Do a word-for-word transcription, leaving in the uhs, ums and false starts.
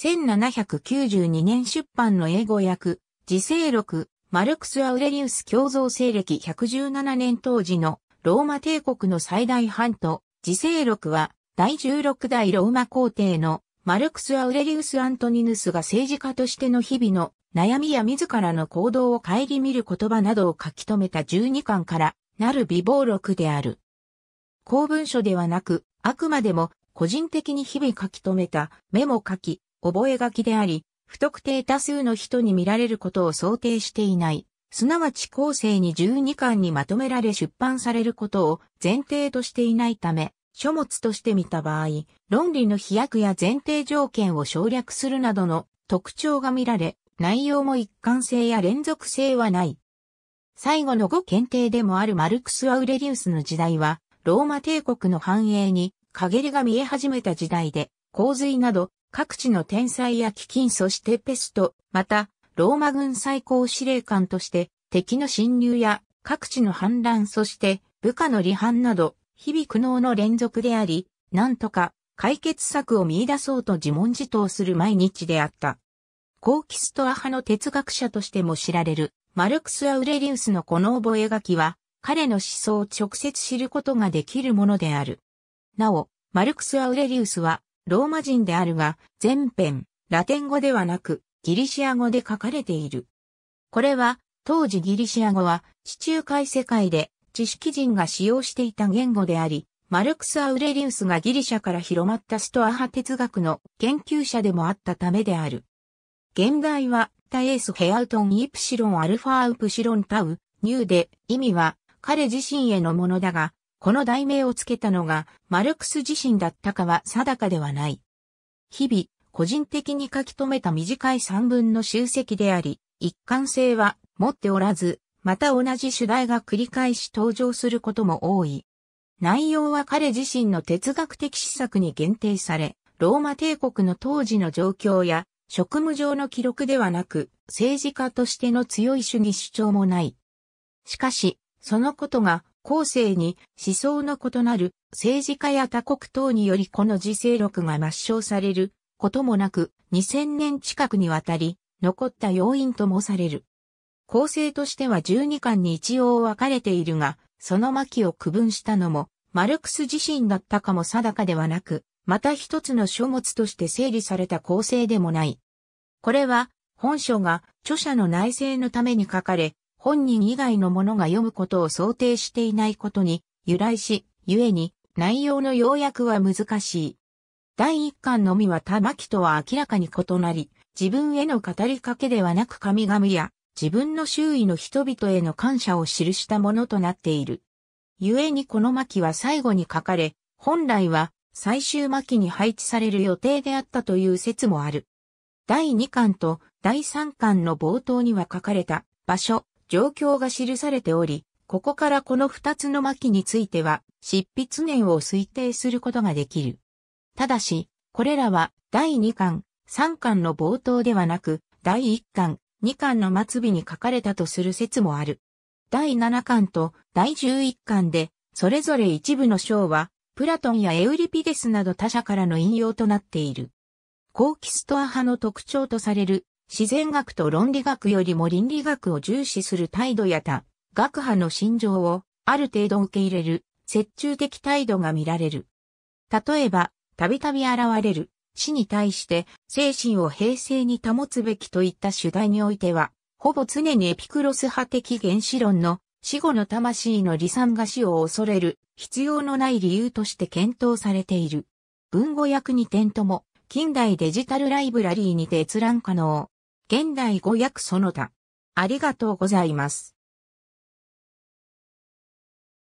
せんななひゃくきゅうじゅうにねん出版の英語訳、時世録、マルクス・アウレリウス教蔵西暦ひゃくじゅうななねん当時のローマ帝国の最大版と、時世録はだいじゅうろくだいローマ皇帝のマルクス・アウレリウス・アントニヌスが政治家としての日々の悩みや自らの行動を顧みる言葉などを書き留めたじゅうにかんからなる備忘録である。公文書ではなく、あくまでも個人的に日々書き留めたメモ書き、覚書であり、不特定多数の人に見られることを想定していない。すなわち後世にじゅうにかんにまとめられ出版されることを前提としていないため、書物として見た場合、論理の飛躍や前提条件を省略するなどの特徴が見られ、内容も一貫性や連続性はない。最後の語検定でもあるマルクス・アウレリウスの時代は、ローマ帝国の繁栄に陰りが見え始めた時代で、洪水など各地の天災や飢饉そしてペスト、また、ローマ軍最高司令官として敵の侵入や各地の反乱そして部下の離反など日々苦悩の連続であり、なんとか解決策を見出そうと自問自答する毎日であった。後期ストア派の哲学者としても知られるマルクス・アウレリウスのこの覚書は彼の思想を直接知ることができるものである。なお、マルクス・アウレリウスはローマ人であるが全編ラテン語ではなくギリシア語で書かれている。これは、当時ギリシア語は地中海世界で知識人が使用していた言語であり、マルクス・アウレリウスがギリシャから広まったストア派哲学の研究者でもあったためである。現代は、タエース・ヘアウトン・イプシロン・アルファ・ウプシロン・タウ、ニューで、意味は彼自身へのものだが、この題名をつけたのがマルクス自身だったかは定かではない。日々、個人的に書き留めた短い散文の集積であり、一貫性は持っておらず、また同じ主題が繰り返し登場することも多い。内容は彼自身の哲学的思索に限定され、ローマ帝国の当時の状況や職務上の記録ではなく、政治家としての強い主義主張もない。しかし、そのことが後世に思想の異なる政治家や他国等によりこの時世録が抹消される。こともなくにせんねん近くにわたり残った要因ともされる。構成としてはじゅうにかんに一応分かれているが、その巻を区分したのもマルクス自身だったかも定かではなく、また一つの書物として整理された構成でもない。これは本書が著者の内省のために書かれ、本人以外の者が読むことを想定していないことに由来し、故に内容の要約は難しい。だいいっかんのみは他巻とは明らかに異なり、自分への語りかけではなく神々や自分の周囲の人々への感謝を記したものとなっている。故にこの巻は最後に書かれ、本来は最終巻に配置される予定であったという説もある。だいにかんとだいさんかんの冒頭には書かれた場所、状況が記されており、ここからこのふたつの巻については執筆年を推定することができる。ただし、これらはだいにかん、さんかんの冒頭ではなく、だいいっかん、にかんの末尾に書かれたとする説もある。だいななかんとだいじゅういっかんで、それぞれ一部の章は、プラトンやエウリピデスなど他者からの引用となっている。後期ストア派の特徴とされる、自然学と論理学よりも倫理学を重視する態度や他、学派の心情を、ある程度受け入れる、折衷的態度が見られる。例えば、たびたび現れる死に対して精神を平静に保つべきといった主題においては、ほぼ常にエピクロス派的原始論の死後の魂の離散が死を恐れる必要のない理由として検討されている。文語訳にてんとも近代デジタルライブラリーにて閲覧可能。現代語訳その他。ありがとうございます。